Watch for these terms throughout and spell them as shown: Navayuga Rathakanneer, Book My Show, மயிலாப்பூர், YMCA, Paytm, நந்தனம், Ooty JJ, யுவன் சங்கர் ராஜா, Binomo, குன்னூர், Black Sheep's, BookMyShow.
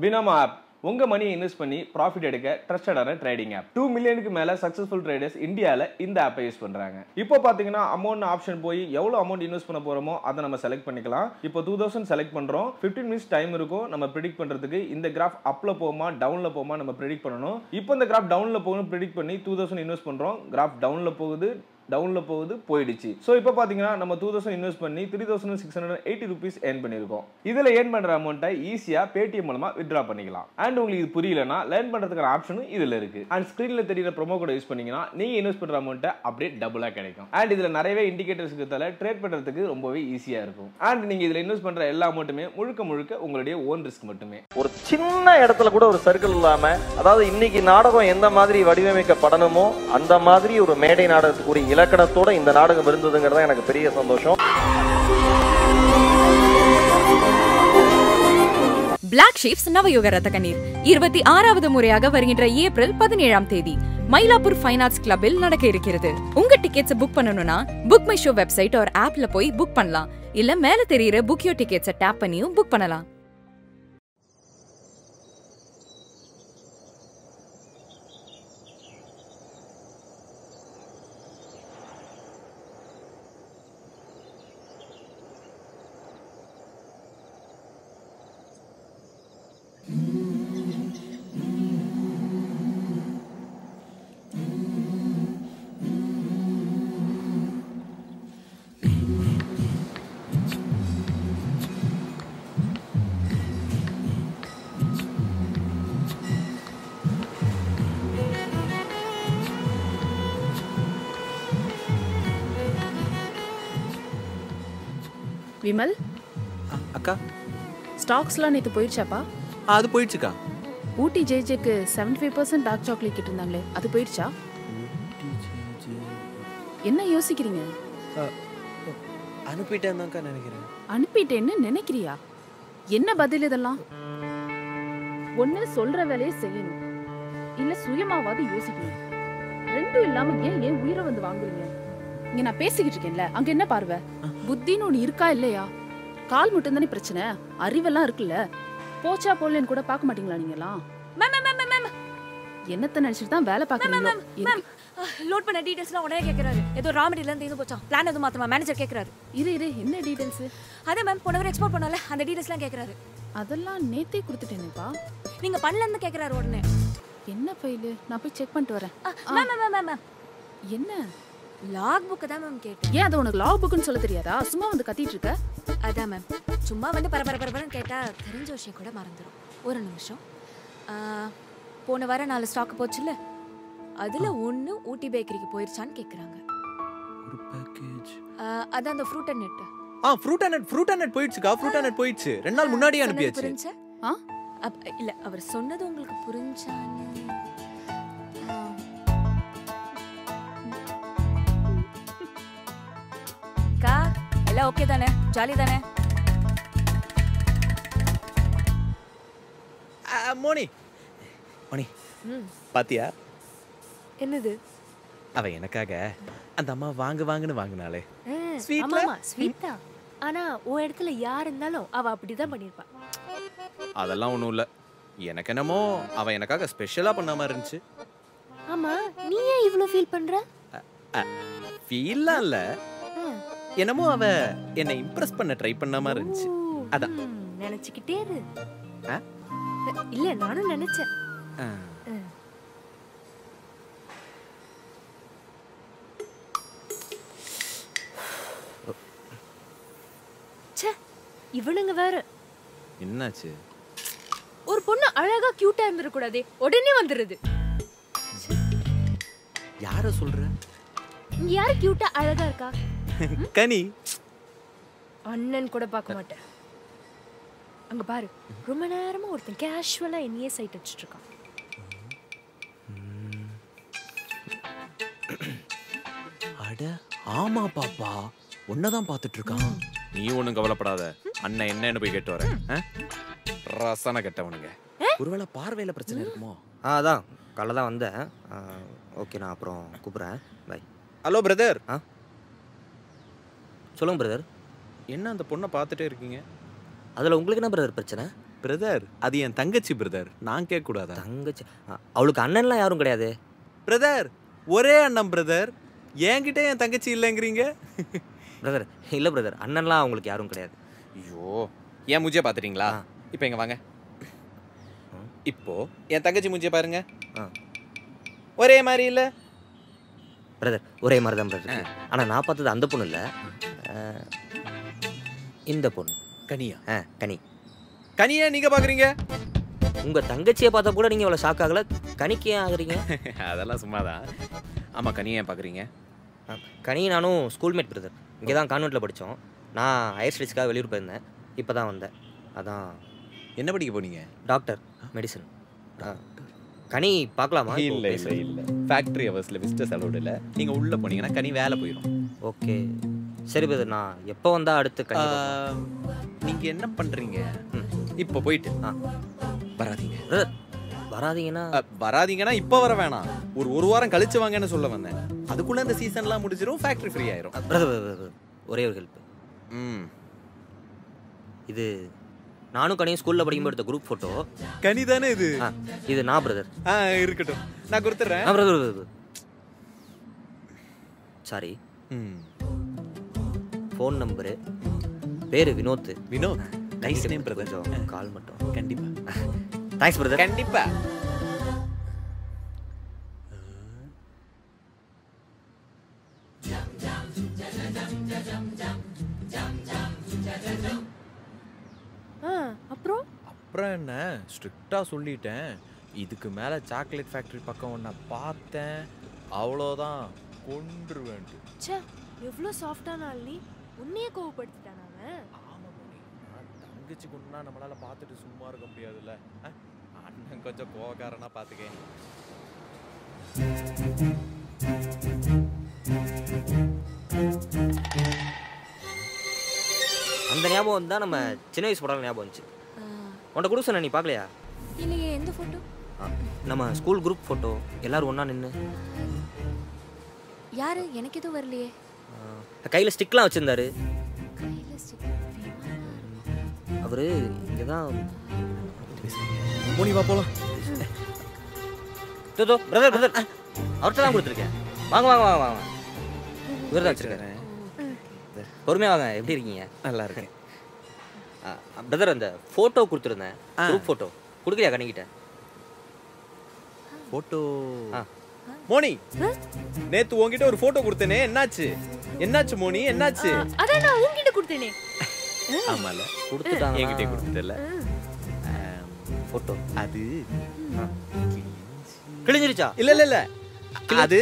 Binomo app. Unga money invest panni profit eduka trusted trading app. 2 million mela successful traders India la indha app use pandranga. Ipo pathina amount option poi evlo amount invest panna poromo adha nama select pannikalam. Ipo 2000 select pandrom. 15 minutes time irukum nama predict pandradhukku indha graph up la poma down la poma nama predict pannanom. Ipo indha graph down la pogunu predict panni 2000 invest pandrom. Graph down la pogudhu down la pogudhu poidichi. So ipo pathina nama 2000 invest panni 3680 rupees earn pannirkom. Idhila earn pandra amount easy ah Paytm மூலமா withdraw பண்ணிக்கலாம். And உங்களுக்கு இது புரியலனா learn பண்றதுக்கான ஆப்ஷனும் இதுல இருக்கு. And screenல தெரியற promo code use பண்ணீங்கனா நீங்க இன்வெஸ்ட் பண்ற amount அப்படியே டபுளா கிடைக்கும். And இதுல நிறையவே indicators இருக்கதால ட்ரேட் பண்றதுக்கு ரொம்பவே ஈஸியா இருக்கும். And நீங்க இதுல இன்வெஸ்ட் பண்ற எல்லா அமௌண்ட்டுமே முழுக்க உங்களுடைய own risk மட்டுமே. ஒரு சின்ன இடத்துல கூட ஒரு சர்க்கிள் இல்லாம அதாவது இன்னைக்கு நாடகம் எந்த மாதிரி வடிவமைக்கப்படணுமோ அந்த மாதிரி ஒரு மேடை நாடகத்துக்கு இலக்கணத்தோட இந்த நாடகம் இருந்ததுங்கறத எனக்கு பெரிய சந்தோஷம். Black Sheep's நவயுக ரத்த கண்ணீர் 26வது முறையாக வருகின்ற ஏப்ரல் 17ஆம் தேதி மயிலாப்பூர் ஃபைனான்ஸ் கிளப்பில் நடக்க இருக்கிறது. உங்க டிக்கெட்ஸ் புக் பண்ணனும்னா Book My Show website or ஆப்ல போய் புக் பண்ணலாம். இல்ல மேல தெரியிற Book Your Tickets டாப் பண்ணியும் புக் பண்ணலாம். Vimal? Akka? Stocks la neetu poichappa? Adu poichuka. Ooty JJ ku 75% dark chocolate kittundangle. Adu poichcha? Ooty JJ. Enna yosikringa? Anupiten dhaan ka nenaikiren. Anupiten nu nenaikriya? Enna badil idella? Onnu solra velai seiyum. Illa suyamavadu yosikkum. Rendu illama yen uyira vandu vaangringa? Inga na pesikittirukkenla. Anga enna paarva? புத்தின்னு ஒன்று இருக்கா இல்லையா? கால் மட்டும் தானே பிரச்சனை, அறிவெல்லாம் இருக்குல்ல. போச்சா போலன்னு கூட பார்க்க மாட்டீங்களா நீங்களா? என்னத்தை நினைச்சிட்டு தான் வேலை பார்க்குறீங்க? மேம் லோட் பண்ண டீடைல்ஸ்லாம் உடனே கேட்குறாரு. ஏதோ ரா மெட்டீரியல்லாம் தீர்ந்து போச்சான், பிளான் எதுவும் மாத்திரமா மேனேஜர் கேட்குறாரு. இரு என்ன டீடைல்ஸு? அதே மேம் போனவர் எக்ஸ்போர்ட் பண்ணல அந்த டீடைல்ஸ்லாம் கேட்குறாரு. அதெல்லாம் நேற்றே கொடுத்துட்டேனேப்பா. நீங்கள் பண்ணலன்னு கேட்குறாரு உடனே. என்ன ஃபைலு? நான் போய் செக் பண்ணிட்டு வரேன். மேம் என்ன? லாக் புக் தான் மேம் கேட்டேன். ஏன் அது உனக்கு லாக் புக்னு சொல்ல தெரியாதா? சும்மா வந்து கத்திட்டு இருக்க. அதான் மேம் சும்மா வந்து பரபரன்னு கேட்டா தெரிஞ்ச விஷயம் கூட மறந்துடும். ஒரு நிமிஷம், போன வாரம் 4 ஸ்டாக் போச்சுல்ல, அதுல ஒன்று ஊட்டி பேக்கரிக்கு போயிருச்சான்னு கேட்குறாங்க. ஒரு பேக்கேஜ் அதான் அந்த fruit and nut. Fruit and nut போயிடுச்சுக்கா. ஃப்ரூட் அண்ட் நெட் போயிடுச்சு 2 நாள் முன்னாடியே அனுப்பியாச்சு. இல்ல அவர் சொன்னது உங்களுக்கு புரிஞ்சானே? ஓகே தானே, ஜாலி தானே மோனி. பாத்தியா என்னது அவ எனக்காக அந்த அம்மா வாங்குன்னு வாங்கினாலே? ஸ்வீட்டா? ஆனா உன் இடத்துல யார் இருந்தாலும் அவ அப்படிதான் பண்ணிருப்பா. அதெல்லாம் ஒண்ணும் இல்ல, எனக்கு என்னமோ அவ எனக்காக ஸ்பெஷலா பண்ணாம இருந்துச்சு. ஆமா நீ ஏன் இவ்ளோ ஃபீல் பண்ற? ஃபீல்லாம் இல்ல, என்னமோ அவ என்ன இம்ப்ரெஸ் பண்ண ட்ரை பண்ணாம இருந்துச்சு. அதான் நினைச்சிட்டே இரு. இல்ல நானும் நினைச்சேன். ச்சே இவனுங்க வேற. என்னாச்சு? ஒரு பொண்ணு அழகா கியூட்டா இருந்திர கூடாதே, உடனே வந்துருது. யார சொல்ற? இங்க யார் கியூட்டா அழகா இருக்கா? கனி அண்ணன் கூட பார்க்க மாட்டேன். அங்க பாரு ரொம்ப நேரமா ஒருத்தன் கேஷுவலா என்னையே சைட் அடிச்சிட்டு இருக்கான். அட ஆமா பாப்பா ஒன்னதான் பார்த்துட்டு இருக்கான். நீ ஒண்ணும் கவலைப்படாத, அண்ணன் என்னன்னு போய் கேட்டு வரேன். ரசனை கெட்டவனுங்க, ஒருவேளை பார்வையில பிரச்சனை இருக்குமோ? அதான் காலைல தான் வந்தேன். ஓகே நான் அப்புறம் கூப்பிடுறேன், பை. Hello brother. சொல்லுங்க பிரதர். என்ன அந்த பொண்ணை பார்த்துட்டே இருக்கீங்க? அதில் உங்களுக்கு என்ன பிரதர் பிரச்சனை? பிரதர், அது என் தங்கச்சி பிரதர், நான் கேட்கக்கூடாதா? தங்கச்சி அவளுக்கு அண்ணன்லாம் யாரும் கிடையாது பிரதர், ஒரே அண்ணன் பிரதர். என்கிட்ட என் தங்கச்சி இல்லைங்கிறீங்க பிரதர்? இல்லை பிரதர், அண்ணன்லாம் அவங்களுக்கு யாரும் கிடையாது. ஐயோ, என் மூஞ்சியை பார்த்துட்டீங்களா? இப்போ இங்கே வாங்க. இப்போது என் தங்கச்சி மூஞ்சியை பாருங்க. ஒரே மாதிரி இல்லை பிரதர்? ஒரே மாதிரி தான் பிரதர். ஆனால் நான் பார்த்தது அந்த பொண்ணு இல்லை, இந்த பொண்ணு கனியா. கனி கனியா நீங்க பாக்குறீங்க? உங்க தங்கச்சியை பார்த்தா கூட நீங்க இவ்வளவு ஷாக் ஆகல, கனிக்கே ஆகுறீங்க. அதெல்லாம் சும்மாதான். ஆமா, கனியா பாக்குறீங்க? கனி நானும் ஸ்கூல்மேட் பிரதர். இங்கே தான் கான்வென்ட்ல படித்தோம். நான் ஹையர் ஸ்டடீஸ்க்காக வெளியூர் போயிருந்தேன், இப்போ தான் வந்தேன். அதான். என்ன படிக்க போனீங்க? Doctor, medicine. கனி பார்க்கலாமா? இல்லை இல்லை இல்லை, ஃபேக்ட்ரி ஹவர்ஸில் விசிட்டர்ஸ் அலோடு இல்லை. நீங்கள் உள்ளே போனீங்கன்னா கனி வேலை போயிடும். ஓகே சரி பிரதர், நான் எப்போ வந்தால் அடுத்து கனி? நீங்கள் என்ன பண்ணுறீங்க? இப்போ போயிட்டு வராதீங்க பிரதர். வராதீங்கன்னா இப்போ வர வேணாம், ஒரு ஒரு வாரம் கழிச்சு வாங்கன்னு சொல்ல வந்தேன். அதுக்குள்ளே இந்த சீசன்லாம் முடிஞ்சிடும், ஃபேக்ட்ரி ஃப்ரீ ஆயிரும். பிரதர் ஒரே ஒரு ஹெல்ப். இது நானும் கனியும் ஸ்கூல்ல படிக்கும்போது எடுத்த குரூப் போட்டோ. கனி தானே இது? இது நான் பிரதர். இருக்கட்டும், நான் கொடுத்துறேன் பிரதர். சாரி. ஃபோன் நம்பரு, பேரு வினோத். வினோத் லைஸ் நேம் பிரதர். கால் மட்டும் கண்டிப்பா. Thanks brother. கண்டிப்பா. அப்புறம் அப்புறம் என்ன ஸ்ட்ரிக்டாக சொல்லிட்டேன். இதுக்கு மேலே சாக்லேட் ஃபேக்ட்ரி பக்கம் ஒன்றை பார்த்தேன், அவ்வளோதான் கொன்றுவேன். சே, எவ்வளோ சாஃப்டான ஆளி, உன்னையே கோவப்படுத்திட்டான் அவன். ஆமாம் மணி, தங்கச்சி கொண்டுனா நம்மளால் பார்த்துட்டு சும்மா இருக்க முடியாதுல்ல. அண்ணன் கொஞ்சம் கோவக்காரனாக பார்த்துக்கேன். அந்த ஞாபகம் தான் நம்ம சின்ன வயசு படம் ஞாபகம் வந்துச்சு. உன்ட்ட கூட சொன்ன, நீ பார்க்கலையா? இல்லையே. எந்த ஃபோட்டோ? நம்ம ஸ்கூல் குரூப் ஃபோட்டோ, எல்லாரும் ஒன்றா நின்று. யாரு? எனக்கு எதுவும் வரலையே. கையில் ஸ்டிக்லாம் வச்சுருந்தாரு அவரு. இங்கே தான் போனிவா போகலாம். தோ பிரதர் பிரதர் அவர்கிட்ட தான் கொடுத்துருக்கேன். வாங்க வாங்க வாங்க வாங்க, இவர் தான் வச்சுருக்காரு. பொறுமையாக வாங்க. எப்படி இருக்கீங்க? நல்லா இருக்கேன் பிரதர். அந்த ஃபோட்டோ கொடுத்துருந்தேன், குரூப் ஃபோட்டோ. கொடுக்கலையா கண்ணிக்கிட்ட ஃபோட்டோ? மோனி, நேற்று உங்ககிட்ட ஒரு ஃபோட்டோ கொடுத்தேனே, என்னாச்சு? என்னாச்சு மோனி, என்னாச்சு? அதான் நான் உங்ககிட்ட கொடுத்தேனே. ஆமால கொடுத்துட்டாங்க, என்கிட்ட கொடுத்தல ஃபோட்டோ. அது கிழிஞ்சிருச்சா? இல்லை இல்லை இல்லை, அது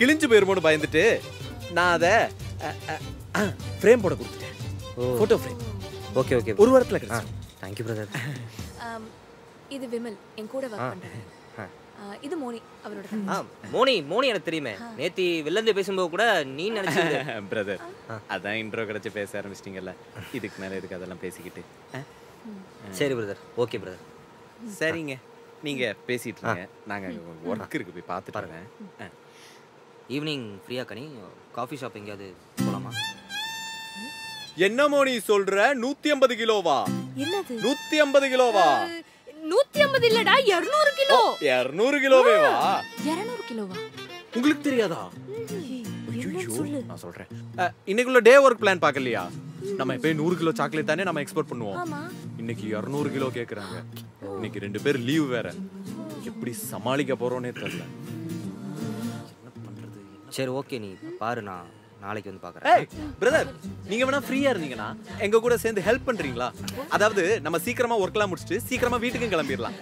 கிழிஞ்சு போயிருமோன்னு பயந்துட்டு நான் அதை ஃப்ரேம் போட கொடுத்துட்டேன். Photo frame. ஓகே ஓகே, ஒரு வாரத்தில் கிடைக்கும். Thank you brother. இது விமல், என் கூட வர்க் பண்ணுறேன். இது மோனி, அவரோட. மோனி மோனி எனக்கு தெரியுமே, நேத்தி வெளிலேருந்து பேசும்போது கூட நீ நினச்ச பிரதர். அதான் இன்ட்ரோ கிடச்சி பேச ஆரம்பிச்சிட்டிங்கல்ல, இதுக்கு மேலே இருக்கு அதெல்லாம் பேசிக்கிட்டு. சரி பிரதர். Okay brother. சரிங்க, நீங்கள் பேசிகிட்டு இருங்க, நாங்கள் ஒர்க் இருக்குது போய் பார்த்துட்டு வரேன். ஈவினிங் ஃப்ரீயா கனி? காஃபி ஷாப் எங்கேயாவது போகலாமா? என்ன மோனி சொல்ற? 150 கிலோவா? என்னது 150 கிலோவா? 150 இல்லடா, 200 கிலோ. 200 கிலோவேவா? 200 கிலோவா? உங்களுக்கு தெரியாதா? நான் சொல்றேன், இன்னைக்குள்ள டே ஒர்க் பிளான் பார்க்கலையா? நம்ம இப்போ 100 கிலோ சாக்லேட் தானே நம்ம எக்ஸ்போர்ட் பண்ணுவோம். இன்னைக்கு 200 கிலோ கேட்குறாங்க. இன்னைக்கு 2 பேர் லீவ் வேற, எப்படி சமாளிக்க போறோன்னே தெரியல. சரி ஓகே, நீ பாரு, நான் நாளைக்கு வந்து பார்க்குறேன். பிரதர், நீங்கள் வேணா ஃப்ரீயாக இருந்தீங்கன்னா எங்கள் கூட சேர்ந்து ஹெல்ப் பண்ணுறீங்களா? அதாவது நம்ம சீக்கிரமாக ஒர்க்கெலாம் முடிச்சுட்டு சீக்கிரமாக வீட்டுக்கும் கிளம்பிடலாம்.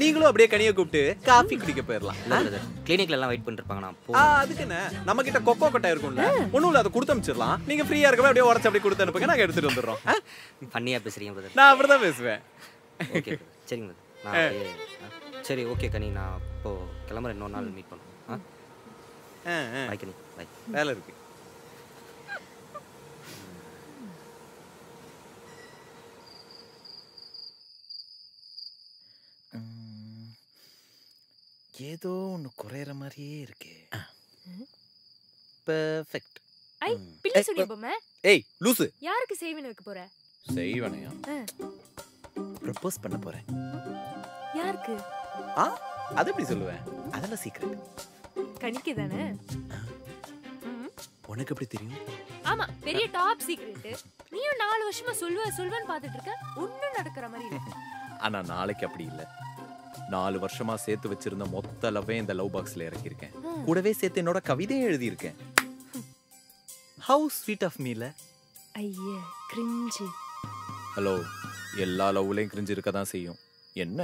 நீங்களும் அப்படியே கனியை கூப்பிட்டு காஃபி குடிக்க போயிடலாம். பிரதர், கிளினிக்லலாம் வெயிட் பண்ணிருப்பாங்கண்ணா. அதுக்குன்னு நம்மக்கிட்ட கொக்கோ கொட்டை இருக்கும்ல, ஒன்றும் இல்லை, அதை கொடுத்து அனுப்பிச்சிடலாம். நீங்கள் ஃப்ரீயாக இருக்கப்போ அப்படியே உடச்சு அப்படி கொடுத்து அனுப்புங்க, நாங்கள் எடுத்துகிட்டு வந்துடுறோம். பண்ணியாக பேசுகிறீங்க பிரதர்? நான் அப்படி தான் பேசுவேன். ஓகே சரிங்க பிரதர். சரி ஓகே கனி, நான் இப்போது கிளம்புற, இன்னொரு நாள் மீட் பண்ணுவோம். வேலை இருக்கு. ஏதோ ஒண்ணு குறையற மாதிரியே இருக்கு. பெர்ஃபெக்ட். ஐ பிள்ளை சொல்லிப்போமே. ஏய் லூசு, யாருக்கு சேவனை வைக்க போற? சேவனையா? ப்ரப்போஸ் பண்ண போறேன். யாருக்கு? ஆ, அது எப்படி சொல்லுவேன்? அதெல்லாம் சீக்ரெட். கணிக்கே தானே. உனக்கு எப்படி தெரியும்? ஆமா, பெரிய டாப் சீக்ரெட். நீயும் 4 வருஷமா சொல்வேன்னு பாத்துட்டு இருக்க. ஒண்ணு நடக்குற மாதிரி இல்ல. ஆனா நாளைக்கு அப்படி இல்ல. 4 வருஷமா சேர்த்து வச்சிருந்த மொத்த லவ்வே இந்த லவ் பாக்ஸ்ல இறக்கி இருக்கேன். கூடவே சேர்த்து என்னோட கவிதையை எழுதி இருக்கேன். How sweet of me, la? ஐயே, கிரிஞ்சி. ஹலோ, எல்லா லவ்லயும் கிரிஞ்சி இருக்க தான் செய்யும். என்ன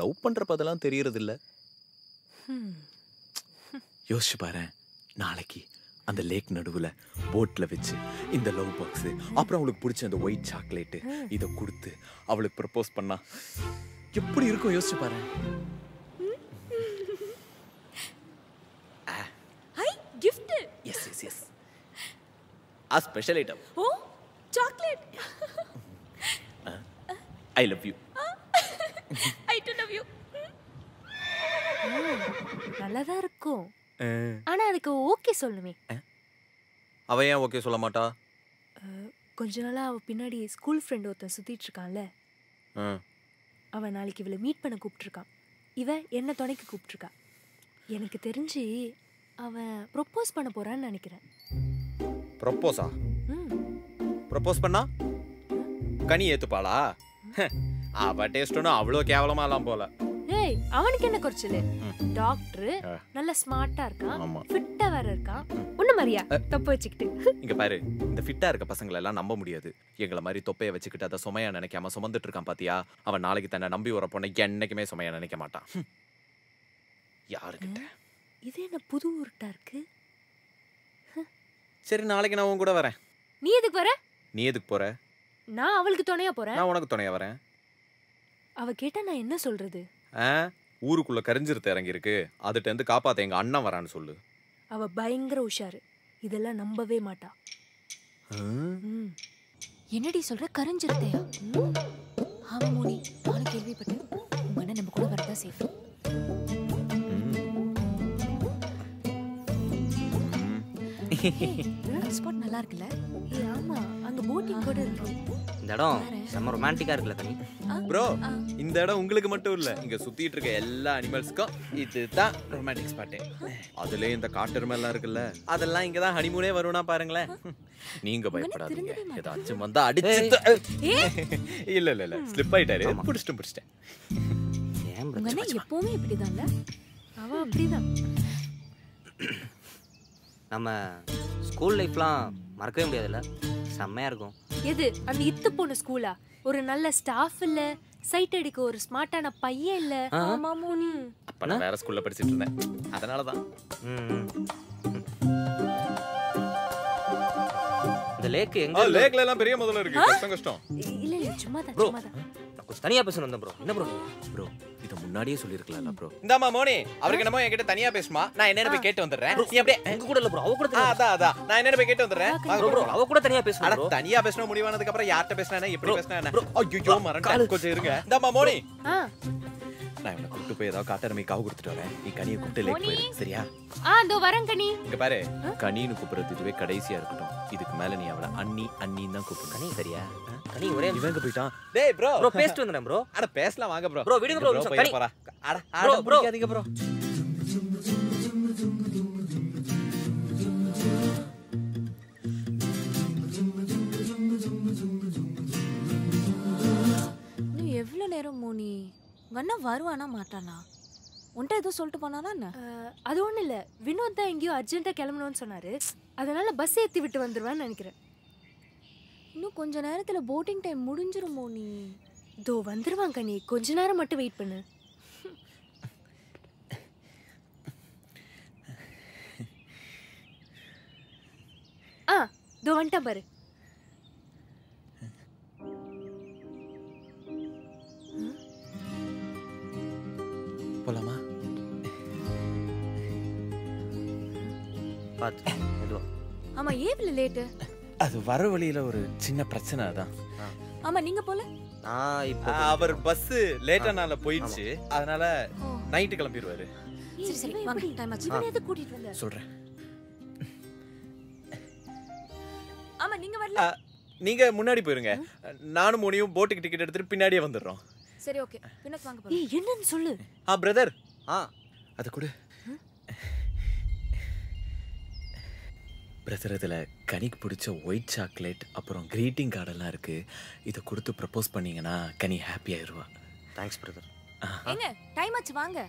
லவ் பண்றப்பதெல்லாம் தெரியறது இல்ல. யோசிச்சு பாரு, நாளைக்கு அந்த லேக் நடுவுல போட்ல வச்சு இந்த லவ் பாக்ஸ், அப்புறம் அவளுக்கு பிடிச்ச அந்த ஒயிட் சாக்லேட் இதை கொடுத்து அவளுக்கு ப்ரப்போஸ் பண்ணா எப்படி இருக்கும் யோசிச்சு பாரு. Hi, gift. Yes, yes, yes. A special item. Oh, chocolate. I love you. I too love you. நல்லதா இருக்கும். ஆனா அதுக்கு ஓகே சொல்லுமே. அவ ஏன் ஓகே சொல்ல மாட்டா? கொஞ்ச நாளா அவ பின்னாடி ஸ்கூல் ஃப்ரெண்ட் ஒருத்தன் சுத்திட்டு இருக்கான்ல, அவன் நாளைக்கு இவளை மீட் பண்ண கூப்பிட்டுருக்கான். இவன் என்ன துணைக்கு கூப்பிட்டுருக்கா. எனக்கு தெரிஞ்சு அவன் ப்ரொப்போஸ் பண்ண போறான்னு நினைக்கிறேன். ப்ரொப்போஸா? ப்ரொப்போஸ் பண்ணா கனி ஏத்துப்பாளா? அவ டேஸ்ட்னா அவ்வளோ கேவலமா எல்லாம் போல. ஏய், அவனுக்கு என்ன குறைச்சல்? டாக்டர், நல்ல ஸ்மார்ட்டா இருக்கான், ஃபிட்டா வேற இருக்கான். உன்ன மாதிரியா தொப்பை வச்சுக்கிட்டு. இங்க பாரு, இந்த ஃபிட்டா இருக்க பசங்களை எல்லாம் நம்ப முடியாது. எங்களை மாதிரி தொப்பையை வச்சுக்கிட்டு அதை சுமையா நினைக்காம சுமந்துட்டு இருக்கான் பாத்தியா. அவன் நாளைக்கு தன்னை நம்பி வர பொண்ணை என்னைக்குமே சுமையா நினைக்க மாட்டான். யாருக்கிட்ட இது என்ன புது ஊருட்டா இருக்கு? சரி, நாளைக்கு நான் உன் கூட வரேன். நீ எதுக்கு வர? நீ எதுக்கு போற? நான் அவளுக்கு துணையா போறேன். நான் உனக்கு துணையா வரேன். அவ கேட்டா நான் என்ன சொல்றது? ஊருக்குள்ள கரிஞ்சிருத்த இறங்கி இருக்கு, அதுட்ட இருந்து காப்பாத்த எங்க அண்ணன் வரான்னு சொல்லு. அவ பயங்கர உஷாரு, இதெல்லாம் நம்பவே மாட்டா. என்னடி சொல்ற? கரிஞ்சிருத்தையா? ஆமா மோனி, நானும் கேள்விப்பட்டேன். உங்க அண்ணன் நம்ம கூட வரதா சேஃப். ஸ்பாட் நல்லா இருக்குல்ல? ஆமா, அங்க போட்டிங் கூட இருக்கு. இந்த இடம் செம ரொமான்டிக்கா இருக்குல்ல கனி? ப்ரோ, இந்த இடம் உங்களுக்கு மட்டும் இல்ல, இங்க சுத்திட்டு இருக்க எல்லா அனிமல்ஸ்க்கும் இதுதான் ரொமான்டிக் ஸ்பாட். அதுல இந்த காட்டெருமை எல்லாம் இருக்குல்ல, அதெல்லாம் இங்க தான் ஹனிமூனே வரும்னா பாருங்களேன். நீங்க பயப்படாதீங்க, ஏதாச்சும் வந்தா அடிச்சு. இல்ல இல்ல இல்ல, ஸ்லிப் ஆயிட்டாரு, புடிச்சிட்டேன். ஏன் எப்பவுமே இப்படிதான்ல? அவ அப்படிதான். நம்ம ஸ்கூல் லைஃப்லாம் மறக்கவே முடியாதுல்ல? செம்மையா இருக்கும். எது அந்த இத்து போன ஸ்கூலா? ஒரு நல்ல ஸ்டாஃப் இல்ல, சைட் அடிக்க ஒரு ஸ்மார்ட்டான பையன் இல்ல. ஆமா மோனி, அப்ப நான் வேற ஸ்கூல்ல படிச்சிட்டு இருந்தேன், அதனால தான். இந்த லேக் எங்க? லேக்ல எல்லாம் பெரிய முதல்ல இருக்கு, கஷ்டம் கஷ்டம். இல்ல இல்ல, சும்மா தான் சும்மா தான். நான் தனியா பேசணும் வந்தேன் ப்ரோ. என்ன ப்ரோ? ப்ரோ, இத முன்னாடியே சொல்லிருக்கலாம்ல ப்ரோ. இந்தாமா மோனி, அவர்க்கு நம்ம என்கிட்ட தனியா பேசுமா, நான் என்னன்னு போய் கேட்டு வந்துறேன். நீ அப்படியே எங்க கூட இல்ல ப்ரோ, அவ கூட தனியா. அதான் நான் என்னன்னு போய் கேட்டு வந்துறேன். ப்ரோ, அவ கூட தனியா பேசுறேன் ப்ரோ. தனியா பேசணும் முடிவானதுக்கு அப்புறம் யார்ட்ட பேசனானே எப்படி பேசனானே. ஐயோ மறந்து கொஞ்சம் இருங்க. இந்தாமா மோனி, நான் என்ன கூட்டி போய் ஏதாவது காட்டறமே காவு கொடுத்துட்டு வரேன். நீ கனியை கூட்டி லேக் போய் சரியா? இதோ வரேன் கனி. இங்க பாரு, கனின்னு கூப்பிடுறது இதுவே கடைசியா இருக்கட்டும். இதுக்கு மேல நீ அவளை அண்ணி அண்ணின்னு தான் கூப்பிடு கனி, சரியா? கனி ஒரே இவங்க போய்ட்டான். டேய் ப்ரோ, பேசிட்டு வந்தேன் ப்ரோ. அட பேசலாம் வாங்க ப்ரோ. ப்ரோ விடுங்க ப்ரோ, கனி போறா. அட அட முடிக்காதீங்க ப்ரோ. நீ எவ்ளோ நேரம் மோனி? உங்கண்ணா வருவானா மாட்டானா? உன்ட்ட எதுவும் சொல்லிட்டு போனானா என்ன? அது ஒன்றும் இல்லை, வினோத் தான் எங்கேயோ அர்ஜென்ட்டாக கிளம்பணும்னு சொன்னார், அதனால் பஸ் ஏற்றி விட்டு வந்துடுவான்னு நினைக்கிறேன். இன்னும் கொஞ்சம் நேரத்தில் போட்டிங் டைம் முடிஞ்சிருமோ? நீ இதோ வந்துடுவான் கனி, கொஞ்ச நேரம் மட்டும் வெயிட் பண்ணு. ஆ, இதோ வந்துட்டான் பாரு. போலாமா? பாத்து ஏதோ. ஆமா, ஏவ்ல லேட். அது வர வழியில ஒரு சின்ன பிரச்சனை தான். ஆமா, நீங்க போல. நான் இப்போ அவர் பஸ் லேட்டானால போயிடுச்சு, அதனால நைட் கிளம்பிடுவாரு. சரி சரி வாங்க, டைம் ஆச்சு. இவனை எது கூட்டிட்டு வந்த? சொல்றேன். ஆமா, நீங்க வரல. நீங்க முன்னாடி போயிருங்க. நானும் மோனியும் போட்டுக்கு டிக்கெட் எடுத்து பின்னாடியே வந்துறோம். சரி ஓகே. பின்னாடி வாங்க போறோம். ஏய் என்னன்னு சொல்லு. ஆ பிரதர். ஆ அது கொடு. பிரதர் இதுல கனிக்கு பிடிச்ச ஒயிட் சாக்லேட் அப்புறம் கிரீட்டிங் கார்டு எல்லாம் இருக்கு. இத கொடுத்து ப்ரப்போஸ் பண்ணீங்கனா கனி ஹாப்பி ஆயிருவா. Thanks brother. ஏங்க டைம் ஆச்சு வாங்க.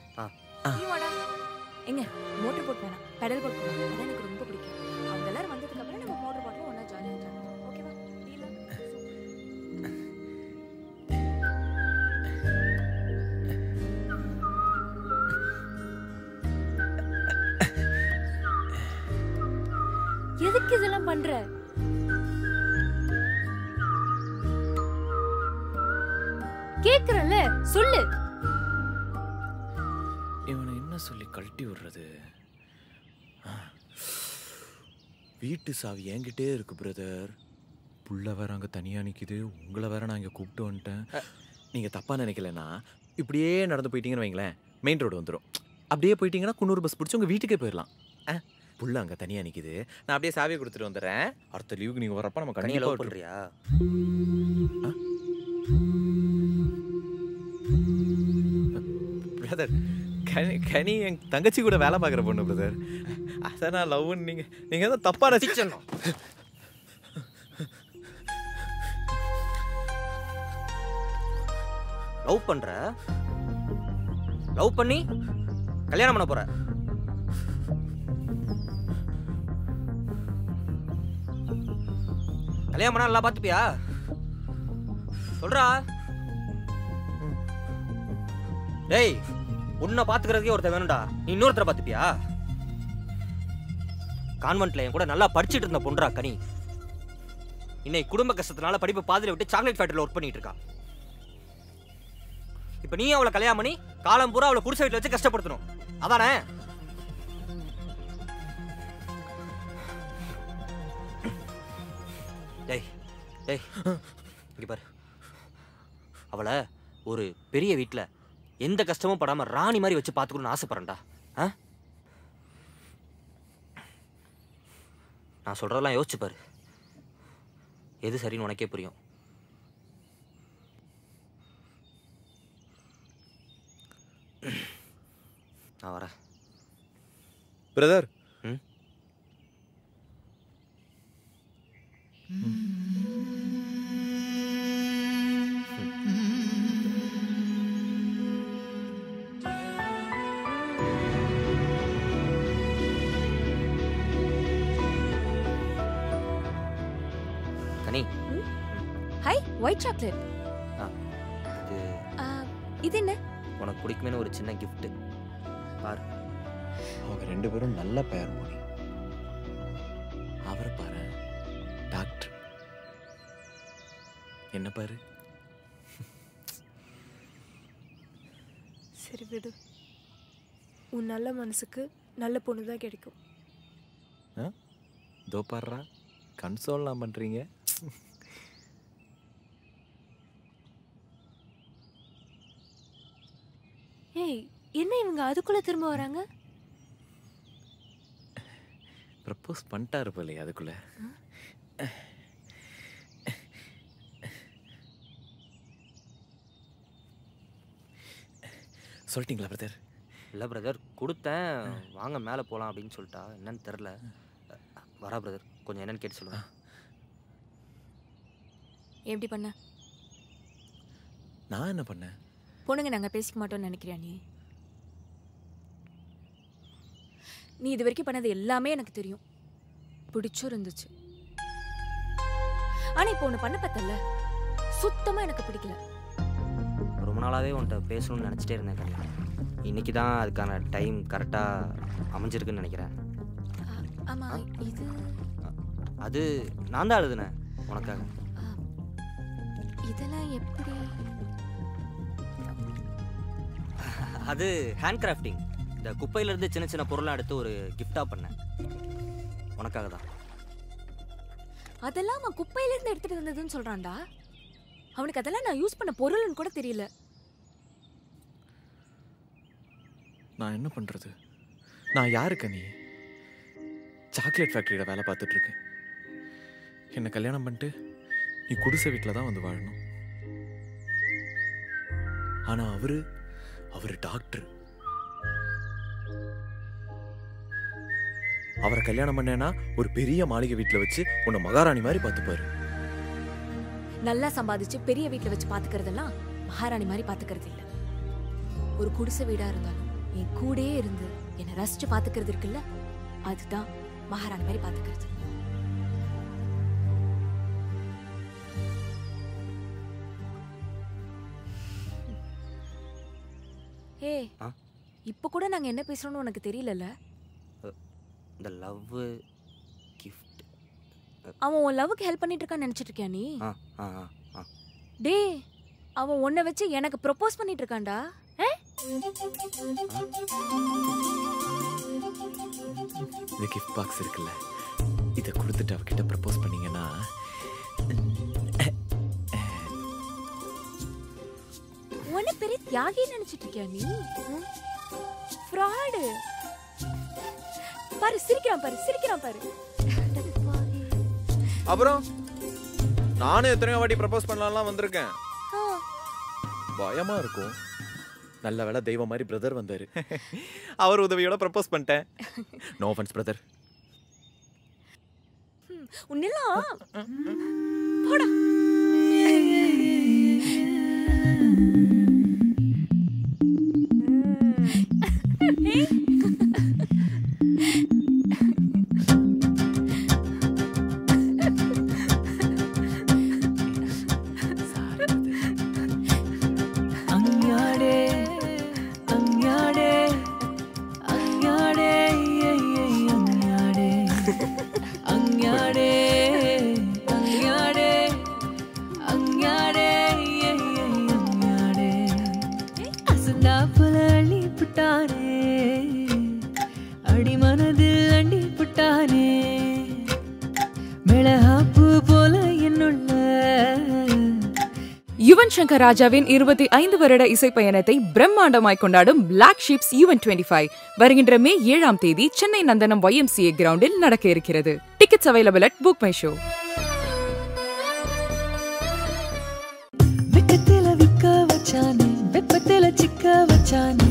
நீ வாடா. ஏங்க மோட்டர் போட் வேணாம். பெடல் போட் வேணாம். அத எனக்கு ரொம்ப பிடிக்கும். அவங்க எல்லாரும் வந்ததுக்கு அப்புறம் நம்ம மோட்டர் போட்ல ஒண்ணா ஜாலியா இருக்கலாம். ஓகேவா? டீல். எதுக்கு இதெல்லாம் பண்ற? கேக்குறல சொல்லு. இவனை என்ன சொல்லி கழட்டி விடுறது? வீட்டு சாவி என்கிட்டே இருக்கு பிரதர். புள்ள வேற அங்க தனியா நிக்குது. உங்களை வேற நான் இங்க கூப்பிட்டு வந்துட்டேன். நீங்க தப்பா நினைக்கலன்னா இப்படியே நடந்து போயிட்டீங்கன்னு வைங்களேன் மெயின் ரோடு வந்துடும். அப்படியே போயிட்டீங்கன்னா குன்னூர் பஸ் பிடிச்சி உங்க வீட்டுக்கே போயிடலாம். புள்ள அங்க தனியா நிக்குது. நான் அப்படியே சாவியை கொடுத்துட்டு வந்துடுறேன். அடுத்த லீவுக்கு நீங்க வரப்ப நம்ம கண்ணியை லவ் பண்றியா? பிரதர் கனி என் தங்கச்சி கூட வேலை பார்க்குற பொண்ணு பிரதர். அதை நான் லவ்னு நீங்கள் நீங்கள் எதாவது தப்பாக ரசிச்சணும். லவ் பண்ணுற லவ் பண்ணி கல்யாணம் பண்ண போகிற கல்யாணம் பண்ணால் நல்லா பார்த்துப்பியா? சொல்கிறா. டேய் உன்னை பார்த்துக்கிறதுக்கே ஒருத்தர் வேணும்டா. நீ இன்னொருத்தரை பார்த்துப்பியா? கான்வென்ட்ல என் கூட நல்லா படிச்சுட்டு இருந்த பொண்ணுடா கனி. இன்னைக்கு குடும்ப கஷ்டத்தினால படிப்பு பாதியில விட்டு சாக்லேட் ஃபேக்டரியில் ஒர்க் பண்ணிட்டு இருக்கா. இப்போ நீ அவளை கல்யாணம் பண்ணி காலம் பூரா அவளை புருஷ வீட்டில் வச்சு கஷ்டப்படுத்தணும் அதானே? டேய் டேய் இங்கே பாரு. அவளை ஒரு பெரிய வீட்டில் எந்த கஷ்டமும் படாம ராணி மாதிரி வச்சு பார்த்துக்கணும்னு ஆசைப்படுறேன்டா. நான் சொல்றதெல்லாம் யோசிச்சு பாரு. எது சரின்னு உனக்கே புரியும். நான் வரேன் பிரதர். White chocolate. இது என்ன? உனக்கு பிடிக்குமே ஒரு சின்ன gift. பாரு. அவங்க ரெண்டு பேரும் நல்ல பேர் மோனி. அவரை பாரு. டாக்டர். என்ன பாரு? சரி விடு. உன் நல்ல மனசுக்கு நல்ல பொண்ணு தான் கிடைக்கும். தோ பாருடா. கன்சோல்லாம் பண்றீங்க. என்ன இவங்க அதுக்குள்ள திரும்ப வராங்க? ப்ரப்போஸ் பண்ணிட்டாரு போல. அதுக்குள்ள சொல்லிட்டீங்களா பிரதர்? இல்லை பிரதர் கொடுத்தேன் வாங்க மேலே போகலாம் அப்படின்னு சொல்லிட்டா. என்னன்னு தெரில. வரா பிரதர் கொஞ்சம் என்னன்னு கேட்டு சொல்லுங்க. எப்படி பண்ண? நான் என்ன பண்ணேன்? பொண்ணுங்க நாங்கள் பேசிக்க மாட்டோம்னு நினைக்கிறியா நீ? நீ இது வரைக்கும் பண்ணது எல்லாமே எனக்கு தெரியும். பிடிச்சிருந்துச்சு. ஆனா இப்போ உன்னை பண்ண பார்த்தல சுத்தமா எனக்கு பிடிக்கல. ரொம்ப நாளாவே உன்கிட்ட பேசணும்னு நினைச்சிட்டே இருந்தேன். இன்னைக்கு தான் அதுக்கான டைம் கரெக்டா அமைஞ்சிருக்குன்னு நினைக்கிறேன். ஆமா இது அது நான் தான் எழுதுனேன் உனக்காக. இதெல்லாம் எப்படி? அது ஹேண்ட் கிராஃப்டிங். இந்த குப்பையிலேருந்து சின்ன சின்ன பொருளாக எடுத்து ஒரு கிஃப்டாக பண்ணேன் உனக்காக தான். அதெல்லாம் அவன் குப்பையிலேருந்து எடுத்துகிட்டு வந்ததுன்னு சொல்கிறான்டா. அவனுக்கு அதெல்லாம் நான் யூஸ் பண்ண பொருள்னு கூட தெரியல. நான் என்ன பண்ணுறது? நான் யாருக்கு? நீ சாக்லேட் ஃபேக்ட்ரியில் வேலை பார்த்துட்ருக்கேன். என்னை கல்யாணம் பண்ணிட்டு நீ குடிசை வீட்டில தான் வந்து வாழணும். ஆனா அவரு டாக்டர். அவரை கல்யாணம் பண்ணேனா ஒரு பெரிய மாளிகை வீட்டில் வச்சு உன்னை மகாராணி மாதிரி பார்த்துப்பாரு. நல்லா சம்பாதிச்சு பெரிய வீட்டில் வச்சு பார்த்துக்கிறதெல்லாம் மகாராணி மாதிரி பார்த்துக்கிறது இல்லை. ஒரு குடிசை வீடாக இருந்தாலும் என் கூடயே இருந்து என்னை ரசிச்சு பார்த்துக்கிறது இருக்குல்ல, அதுதான் மகாராணி மாதிரி பார்த்துக்கிறது. ஏ, இப்போ கூட நாங்கள் என்ன பேசுகிறோன்னு உனக்கு தெரியலல்ல. The love gift. அவன் உன் லவ்க்கு ஹெல்ப் பண்ணிட்டு இருக்கான்னு நினைச்சிட்டு இருக்கியா நீ? டே, அவன் உன்னை வச்சு எனக்கு ப்ரொபோஸ் பண்ணிட்டு இருக்கான்டா. இந்த கிஃப்ட் பாக்ஸ் இருக்குல்ல, இதை கொடுத்துட்டு அவகிட்ட ப்ரொபோஸ் பண்ணீங்கன்னா உன்னை பெரிய தியாகி நினைச்சிட்டு இருக்கியா நீ? ஃப்ராடு. பாரு சிரிக்கிறான் பாரு சிரிக்கிறான் பாரு. அப்புறம் நானே எத்தனையோ வாட்டி ப்ரப்போஸ் பண்ணலாம் வந்திருக்கேன், பயமா இருக்கும். நல்ல வேளை தெய்வம் மாதிரி பிரதர் வந்தாரு, அவர் உதவியோட ப்ரப்போஸ் பண்ணிட்டேன். No offence brother. உன்னெல்லாம் போடா. யுவன் சங்கர் ராஜாவின் 25 வருட இசை பயணத்தை பிரம்மாண்டமாய் கொண்டாடும் Black Sheep's ஈவென்ட் 25 வருகின்ற May 7 சென்னை நந்தனம் YMCA கிரவுண்டில் நடக்க இருக்கிறது. Tickets available at book my show. வெப்பத்தில சிக்க வச்சானே